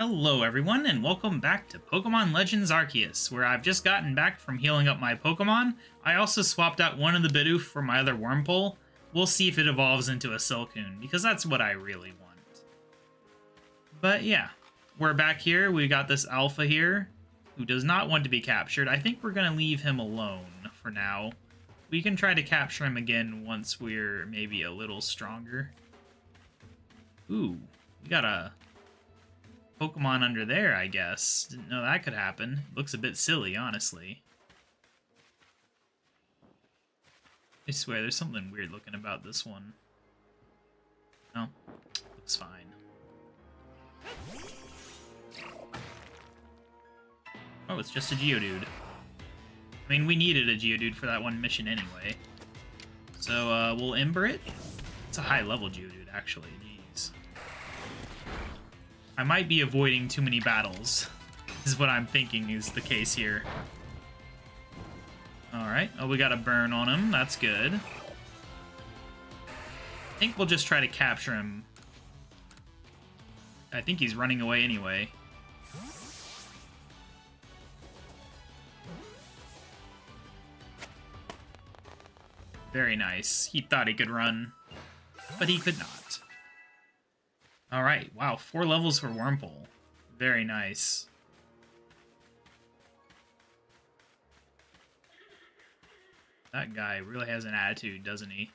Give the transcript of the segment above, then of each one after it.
Hello everyone, and welcome back to Pokemon Legends Arceus, where I've just gotten back from healing up my Pokemon. I also swapped out one of the Bidoof for my other Wurmple. We'll see if it evolves into a Silcoon, because that's what I really want. But yeah, we're back here. We got this Alpha here, who does not want to be captured. I think we're going to leave him alone for now. We can try to capture him again once we're maybe a little stronger. Ooh, we got a Pokemon under there, I guess. Didn't know that could happen. Looks a bit silly, honestly. I swear, there's something weird looking about this one. No, looks fine. Oh, it's just a Geodude. I mean, we needed a Geodude for that one mission anyway. So, we'll Ember it. It's a high-level Geodude, actually. I might be avoiding too many battles, is what I'm thinking is the case here. Alright, oh, we got a burn on him, that's good. I think we'll just try to capture him. I think he's running away anyway. Very nice. He thought he could run, but he could not. All right, wow, 4 levels for Wurmple. Very nice. That guy really has an attitude, doesn't he?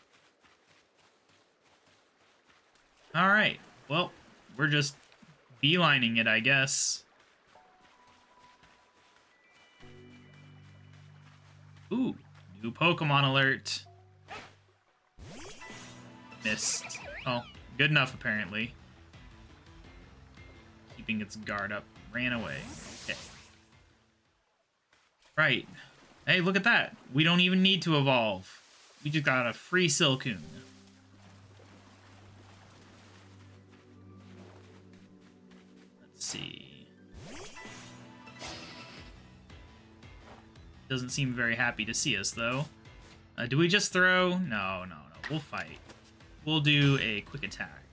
All right, well, we're just beelining it, I guess. Ooh, new Pokemon alert. Missed. Oh, good enough, apparently. Keeping its guard up, ran away. Okay. Right. Hey, look at that. We don't even need to evolve. We just got a free Silcoon. Let's see. Doesn't seem very happy to see us, though. Do we just throw? No, no, no. We'll fight. We'll do a quick attack.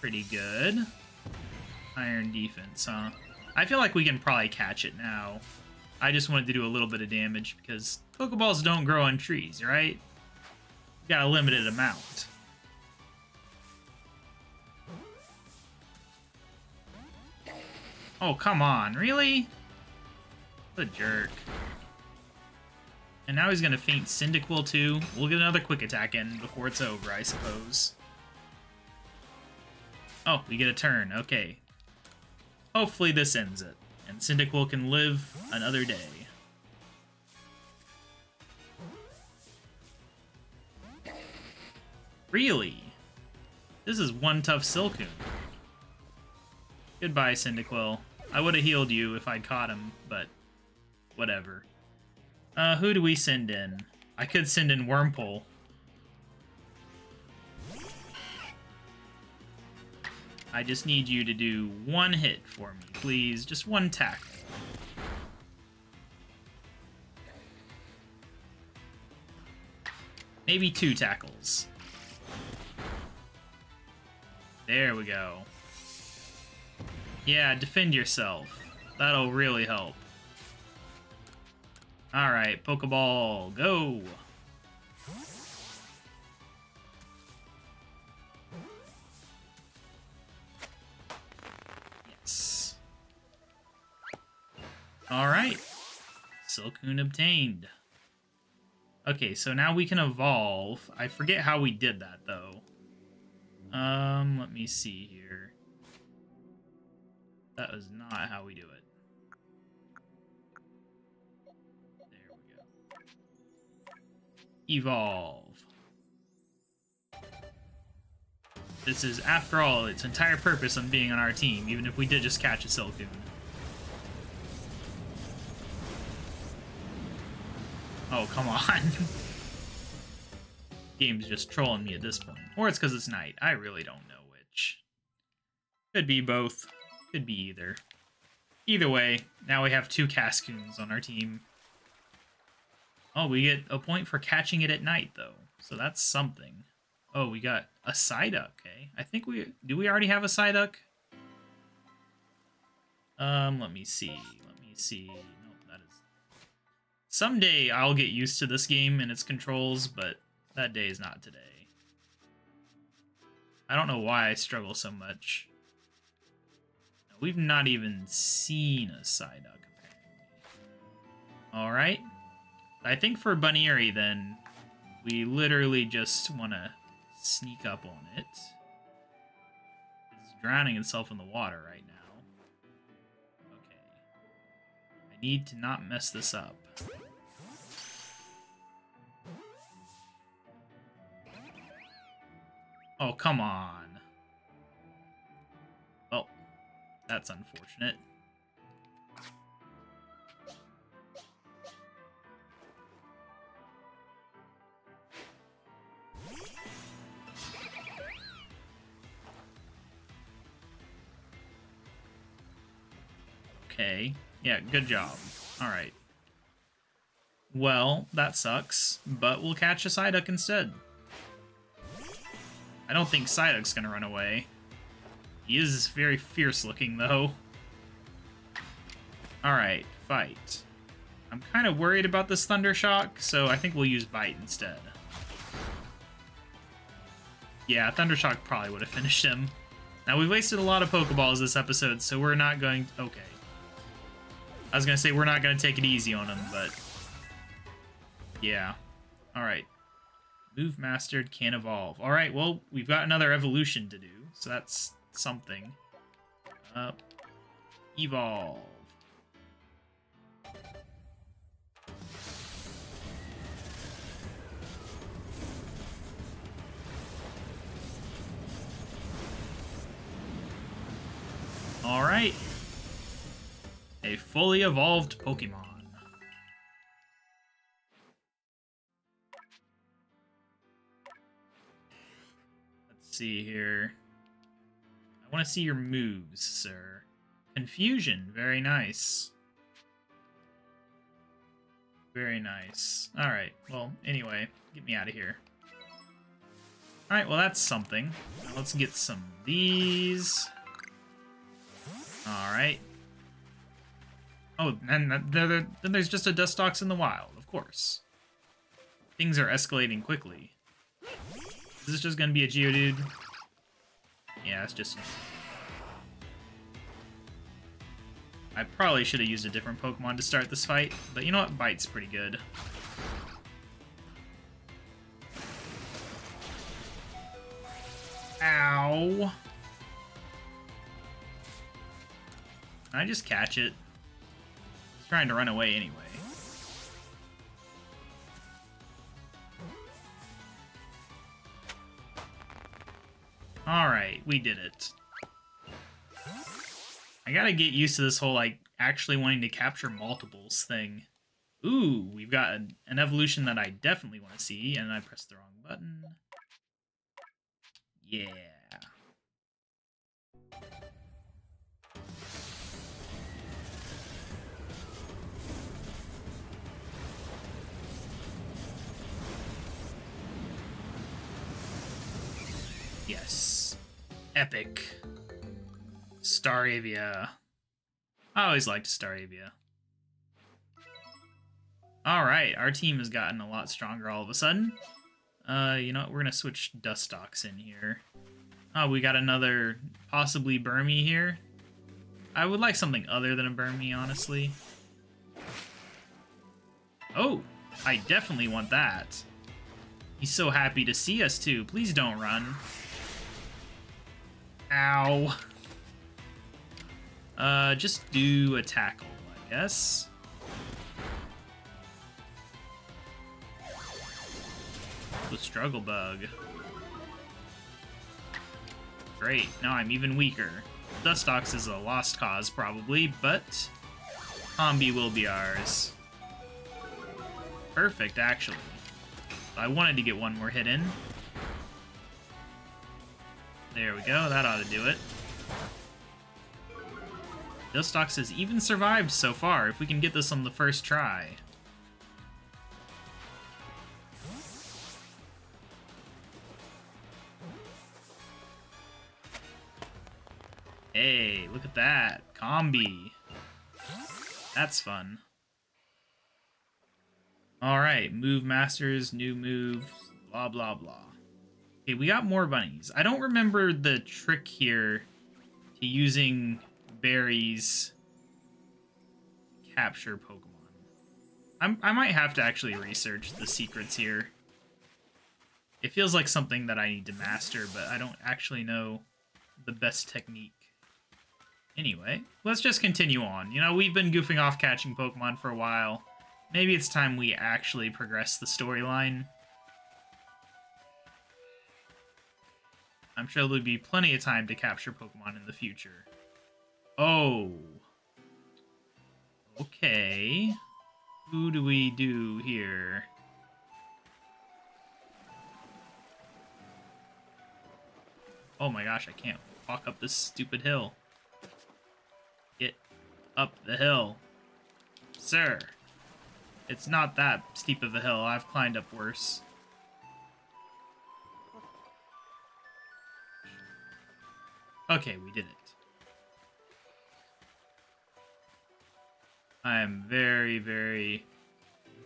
Pretty good. Iron defense, huh? I feel like we can probably catch it now. I just wanted to do a little bit of damage because Pokeballs don't grow on trees, right? You got a limited amount. Oh, come on. Really? What a jerk. And now he's going to faint Cyndaquil, too. We'll get another quick attack in before it's over, I suppose. Oh, we get a turn. Okay. Hopefully this ends it. And Cyndaquil can live another day. Really? This is one tough Silcoon. Goodbye, Cyndaquil. I would have healed you if I caught him, but whatever. Who do we send in? I could send in Wurmple. I just need you to do one hit for me, please. Just one tackle. Maybe 2 tackles. There we go. Yeah, defend yourself. That'll really help. Alright, Pokeball, go! Alright, Silcoon obtained. Okay, so now we can evolve. I forget how we did that, though. Let me see here. That was not how we do it. There we go. Evolve. This is, after all, its entire purpose on being on our team, even if we did just catch a Silcoon. Oh, come on. Game's just trolling me at this point. Or it's because it's night. I really don't know which. Could be both. Could be either. Either way, now we have 2 Cascoons on our team. Oh, we get a point for catching it at night, though. So that's something. Oh, we got A Psyduck, eh? I think we already have a Psyduck? Let me see. Nope, that is... Someday I'll get used to this game and its controls, but that day is not today. I don't know why I struggle so much. We've not even seen a Psyduck, apparently. Alright. I think for Buneri, then, we literally just want to sneak up on it. It's drowning itself in the water right now. Okay. I need to not mess this up. Oh, come on. Well, that's unfortunate. Okay. Yeah, good job. Alright. Well, that sucks, but we'll catch a Psyduck instead. I don't think Psyduck's gonna run away. He is very fierce looking, though. Alright, fight. I'm kind of worried about this Thunder Shock, so I think we'll use Bite instead. Yeah, Thunder Shock probably would have finished him. Now, we've wasted a lot of Pokeballs this episode, so we're not going... Okay. I was gonna say we're not gonna take it easy on him, but... Yeah. Alright. Move mastered, can't evolve. All right, well, we've got another evolution to do, so that's something. Evolve. All right. A fully evolved Pokemon. See here. I want to see your moves, sir. Confusion, very nice. Very nice. Alright, well, anyway, get me out of here. Alright, well, that's something. Now let's get some of these. Alright. Oh, and then there's just a Dustox in the wild, of course. Things are escalating quickly. Is this just gonna be a Geodude? Yeah, it's just... I probably should have used a different Pokemon to start this fight, but you know what? Bite's pretty good. Ow! Can I just catch it? It's trying to run away anyway. Alright, we did it. I gotta get used to this whole, like, actually wanting to capture multiples thing. Ooh, we've got an evolution that I definitely want to see, and I pressed the wrong button. Yeah. Yes. Epic. Staravia. I always liked Staravia. Alright, our team has gotten a lot stronger all of a sudden. You know what? We're gonna switch Dustox in here. Oh, we got another possibly Burmy here. I would like something other than a Burmy, honestly. Oh! I definitely want that. He's so happy to see us, too. Please don't run. Ow. Just do a tackle, I guess. The struggle bug. Great, now I'm even weaker. Dustox is a lost cause, probably, but Combee will be ours. Perfect, actually. I wanted to get one more hit in. There we go, that ought to do it. Dustox has even survived so far, if we can get this on the first try. Hey, look at that. Combee. That's fun. Alright, move masters, new move, blah, blah, blah. Okay, we got more bunnies. I don't remember the trick here to using berries to capture Pokemon. I might have to actually research the secrets here. It feels like something that I need to master, but I don't actually know the best technique. Anyway, let's just continue on. You know, we've been goofing off catching Pokemon for a while. Maybe it's time we actually progress the storyline. I'm sure there'll be plenty of time to capture Pokemon in the future. Oh. Okay. Who do we do here? Oh my gosh, I can't walk up this stupid hill. Get up the hill. Sir. It's not that steep of a hill. I've climbed up worse. Okay, we did it. I am very, very,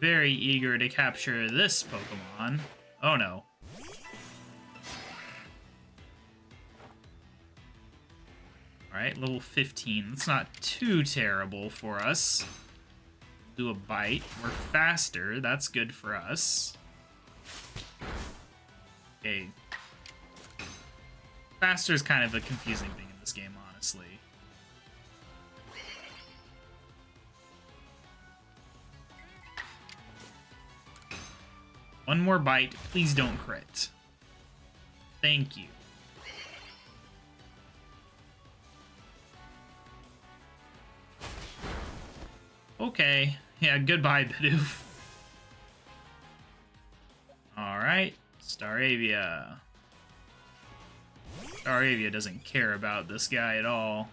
very eager to capture this Pokemon. Oh no. Alright, level 15. That's not too terrible for us. Do a bite. We're faster. That's good for us. Okay. Faster is kind of a confusing thing in this game, honestly. One more bite. Please don't crit. Thank you. Okay. Yeah, goodbye, Bidoof. Alright, Staravia. Staravia doesn't care about this guy at all.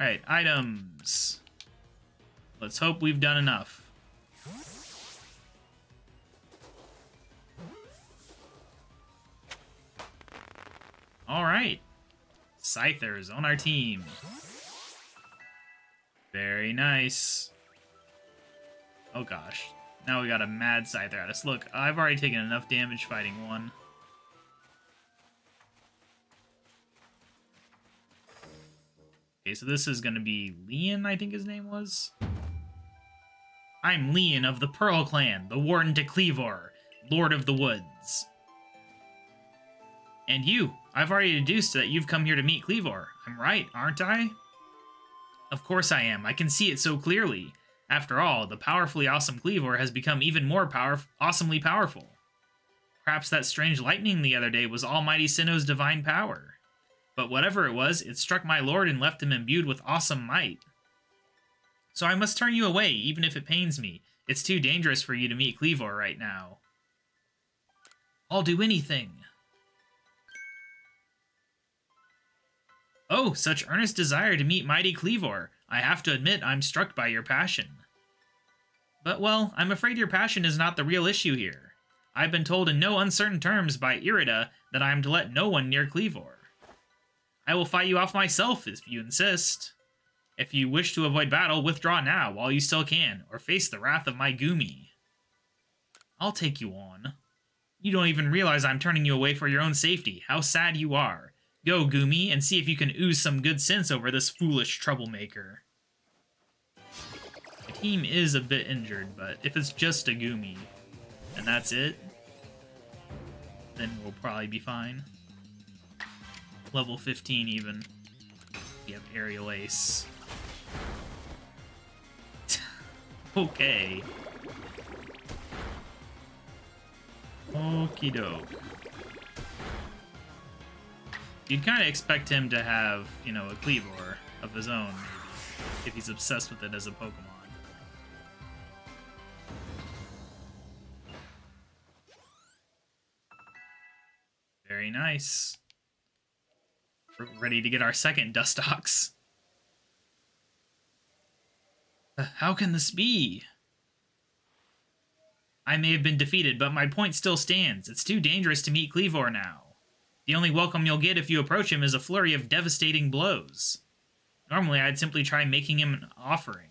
Alright, items. Let's hope we've done enough. Alright. Scyther's on our team. Very nice. Oh gosh, now we got a mad Scyther at us. Look, I've already taken enough damage fighting one. Okay, so this is gonna be Leon, I think his name was. I'm Leon of the Pearl Clan, the warden to Kleavor, Lord of the Woods. And you, I've already deduced that you've come here to meet Kleavor. I'm right, aren't I? Of course I am. I can see it so clearly. After all, the powerfully awesome Kleavor has become even more awesomely powerful. Perhaps that strange lightning the other day was Almighty Sinnoh's divine power. But whatever it was, it struck my lord and left him imbued with awesome might. So I must turn you away, even if it pains me. It's too dangerous for you to meet Kleavor right now. I'll do anything. Oh, such earnest desire to meet mighty Kleavor. I have to admit, I'm struck by your passion. But, well, I'm afraid your passion is not the real issue here. I've been told in no uncertain terms by Irida that I am to let no one near Kleavor. I will fight you off myself if you insist. If you wish to avoid battle, withdraw now while you still can, or face the wrath of my Gumi. I'll take you on. You don't even realize I'm turning you away for your own safety. How sad you are. Go, Gumi, and see if you can ooze some good sense over this foolish troublemaker. The team is a bit injured, but if it's just a Gumi, and that's it, then we'll probably be fine. Level 15 even. We have Aerial Ace. Okay. Okie doke. You'd kind of expect him to have, you know, a Kleavor of his own, maybe, if he's obsessed with it as a Pokemon. Very nice. We're ready to get our second Dustox. How can this be? I may have been defeated, but my point still stands. It's too dangerous to meet Kleavor now. The only welcome you'll get if you approach him is a flurry of devastating blows. Normally, I'd simply try making him an offering.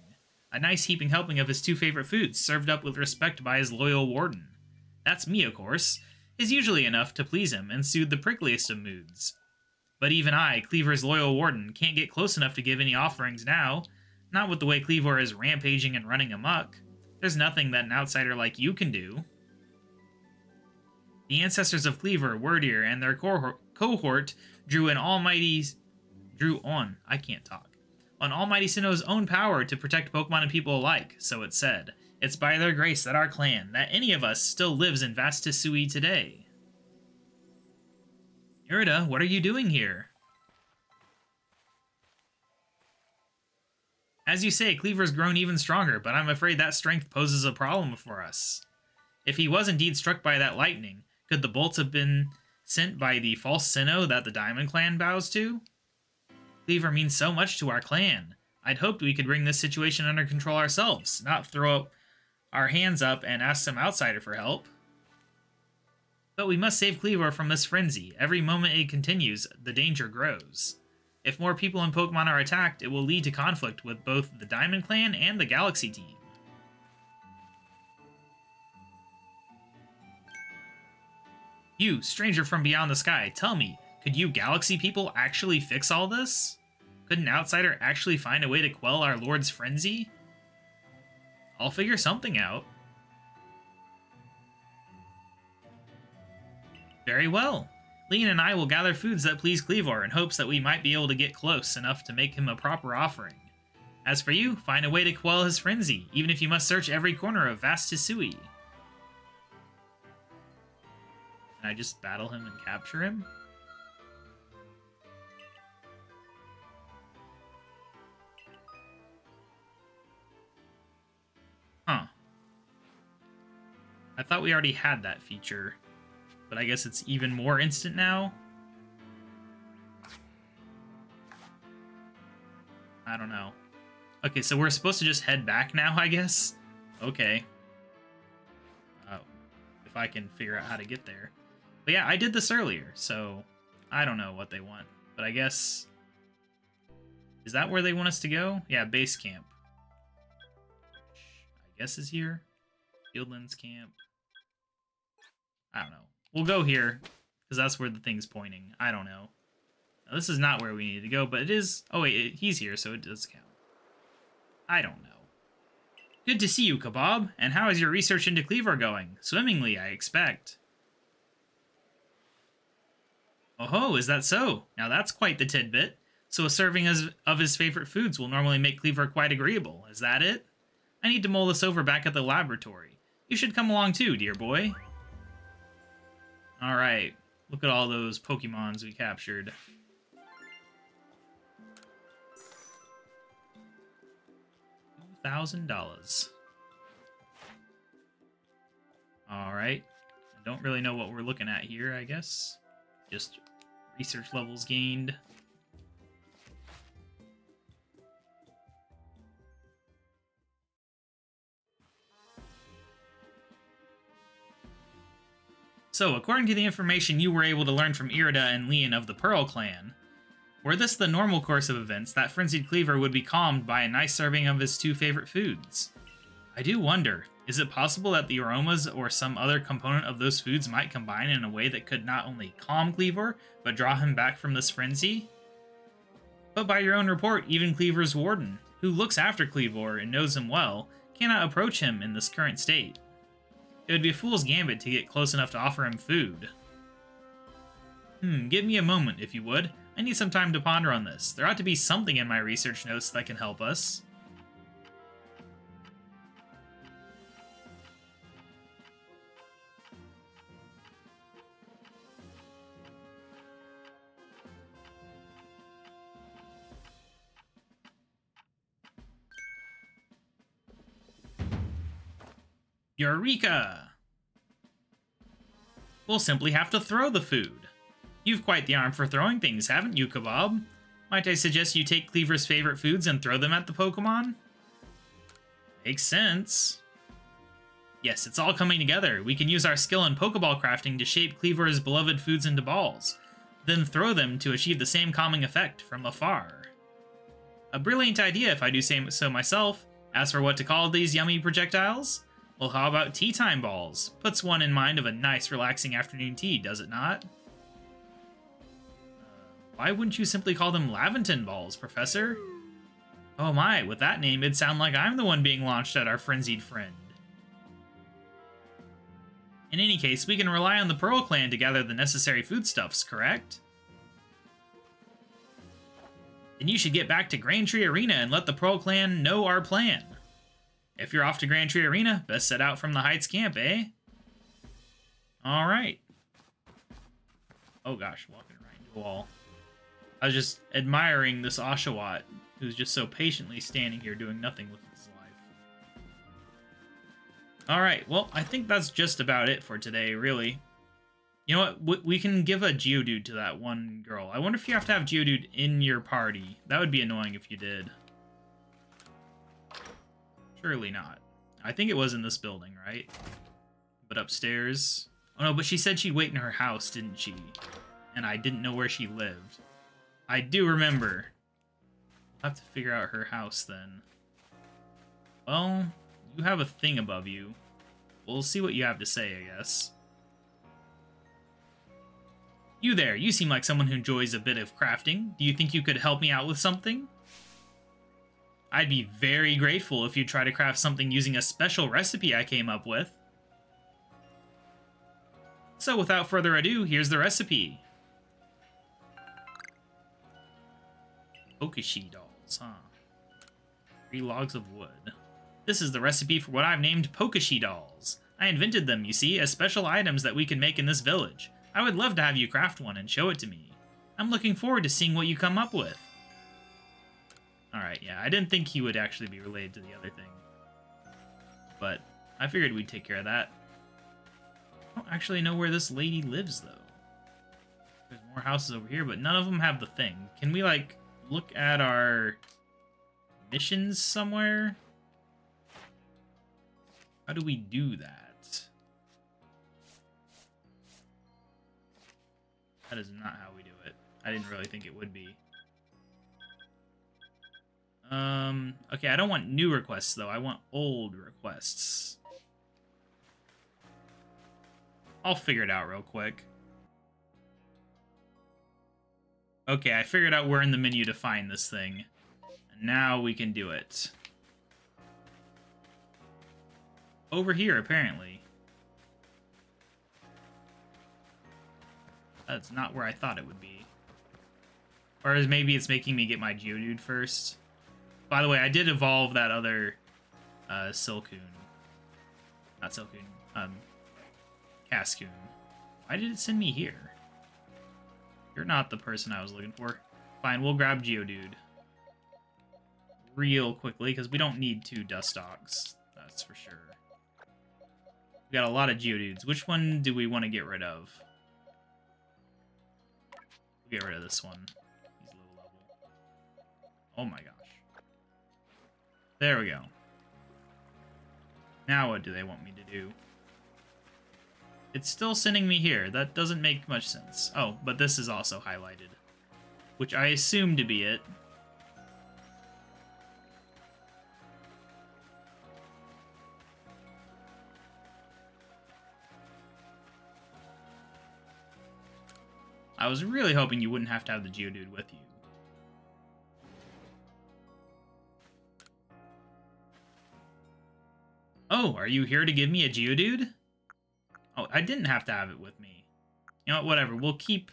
A nice heaping helping of his two favorite foods, served up with respect by his loyal warden. That's me, of course, is usually enough to please him and soothe the prickliest of moods. But even I, Kleavor's loyal warden, can't get close enough to give any offerings now, not with the way Kleavor is rampaging and running amok. There's nothing that an outsider like you can do. The ancestors of Kleavor, Wyrdeer, and their cohort drew on Almighty Sinnoh's own power to protect Pokemon and people alike, so it said. It's by their grace that our clan, that any of us, still lives in Vastisui today. Irida, what are you doing here? As you say, Kleavor's grown even stronger, but I'm afraid that strength poses a problem for us. If he was indeed struck by that lightning, could the bolts have been sent by the false Sinnoh that the Diamond Clan bows to? Kleavor means so much to our clan. I'd hoped we could bring this situation under control ourselves, not throw up our hands up and ask some outsider for help. But we must save Kleavor from this frenzy. Every moment it continues, the danger grows. If more people in Pokemon are attacked, it will lead to conflict with both the Diamond Clan and the Galaxy Team. You, stranger from beyond the sky, tell me, could you Galaxy people actually fix all this? Could an outsider actually find a way to quell our Lord's frenzy? I'll figure something out. Very well. Leon and I will gather foods that please Kleavor in hopes that we might be able to get close enough to make him a proper offering. As for you, find a way to quell his frenzy, even if you must search every corner of Vastisui. Can I just battle him and capture him? Huh. I thought we already had that feature, but I guess it's even more instant now? I don't know. Okay, so we're supposed to just head back now, I guess? Okay. Oh, if I can figure out how to get there. But yeah, I did this earlier, so I don't know what they want. But I guess... is that where they want us to go? Yeah, base camp. Guess is here. Fieldlands camp. I don't know. We'll go here, because that's where the thing's pointing. I don't know. Now, this is not where we need to go, but it is... oh, wait, he's here, so it does count. I don't know. Good to see you, Kabob. And how is your research into Kleavor going? Swimmingly, I expect. Oh-ho, is that so? Now that's quite the tidbit. So a serving of his favorite foods will normally make Kleavor quite agreeable. Is that it? I need to mull this over back at the laboratory. You should come along too, dear boy. Alright, look at all those Pokemons we captured. $1,000. Alright, I don't really know what we're looking at here, I guess. Just research levels gained. So, according to the information you were able to learn from Irida and Leon of the Pearl Clan, were this the normal course of events, that frenzied Kleavor would be calmed by a nice serving of his two favorite foods. I do wonder, is it possible that the aromas or some other component of those foods might combine in a way that could not only calm Kleavor, but draw him back from this frenzy? But by your own report, even Kleavor's warden, who looks after Kleavor and knows him well, cannot approach him in this current state. It would be a fool's gambit to get close enough to offer him food. Give me a moment, if you would. I need some time to ponder on this. There ought to be something in my research notes that can help us. Eureka! We'll simply have to throw the food. You've quite the arm for throwing things, haven't you, Kabob? Might I suggest you take Kleavor's favorite foods and throw them at the Pokemon? Makes sense. Yes, it's all coming together. We can use our skill in Pokeball crafting to shape Kleavor's beloved foods into balls. then throw them to achieve the same calming effect from afar. A brilliant idea if I do say so myself. As for what to call these yummy projectiles? Well, how about tea time balls? Puts one in mind of a nice relaxing afternoon tea, does it not? Why wouldn't you simply call them Laventon balls, Professor? Oh my, with that name, it'd sound like I'm the one being launched at our frenzied friend. In any case, we can rely on the Pearl Clan to gather the necessary foodstuffs, correct? Then you should get back to Grand Tree Arena and let the Pearl Clan know our plan. If you're off to Grand Tree Arena, best set out from the Heights camp, eh? Alright. Oh gosh, walking right into a wall. I was just admiring this Oshawott, who's just so patiently standing here doing nothing with his life. Alright, well, I think that's just about it for today, really. You know what? We can give a Geodude to that one girl. I wonder if you have to have Geodude in your party. That would be annoying if you did. Surely not. I think it was in this building, right? But upstairs? Oh no, but she said she'd wait in her house, didn't she? And I didn't know where she lived. I do remember. I'll have to figure out her house then. Well, you have a thing above you. We'll see what you have to say, I guess. You there, you seem like someone who enjoys a bit of crafting. Do you think you could help me out with something? I'd be very grateful if you try to craft something using a special recipe I came up with. So without further ado, here's the recipe. Pokeshi dolls, huh? 3 logs of wood. This is the recipe for what I've named Pokeshi dolls. I invented them, you see, as special items that we can make in this village. I would love to have you craft one and show it to me. I'm looking forward to seeing what you come up with. Alright, yeah, I didn't think he would actually be related to the other thing. But I figured we'd take care of that. I don't actually know where this lady lives, though. There's more houses over here, but none of them have the thing. Can we, like, look at our missions somewhere? How do we do that? That is not how we do it. I didn't really think it would be. Okay, I don't want new requests, though. I want old requests. I'll figure it out real quick. Okay, I figured out where in the menu to find this thing. Now we can do it. Over here, apparently. That's not where I thought it would be. Or maybe it's making me get my Geodude first. By the way, I did evolve that other Silcoon. Not Silcoon. Cascoon. Why did it send me here? You're not the person I was looking for. Fine, we'll grab Geodude. Real quickly, because we don't need 2 Dustox. That's for sure. We got a lot of Geodudes. Which one do we want to get rid of? Get rid of this one. He's low level. Oh my gosh. There we go. Now what do they want me to do? It's still sending me here. That doesn't make much sense. Oh, but this is also highlighted, which I assume to be it. I was really hoping you wouldn't have to have the Geodude with you. Oh, are you here to give me a Geodude? Oh, I didn't have to have it with me. You know what, whatever, we'll keep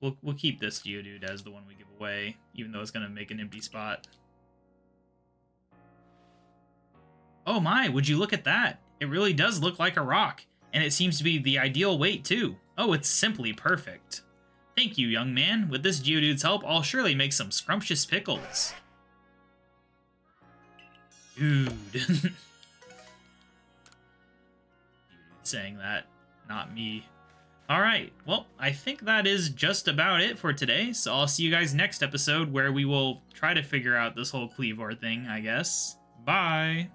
this Geodude as the one we give away, even though it's gonna make an empty spot. Oh my, would you look at that? It really does look like a rock, and it seems to be the ideal weight too. Oh, it's simply perfect. Thank you, young man. With this Geodude's help, I'll surely make some scrumptious pickles. Dude. Saying that, not me. Alright, well, I think that is just about it for today, so I'll see you guys next episode where we will try to figure out this whole Kleavor thing, I guess. Bye!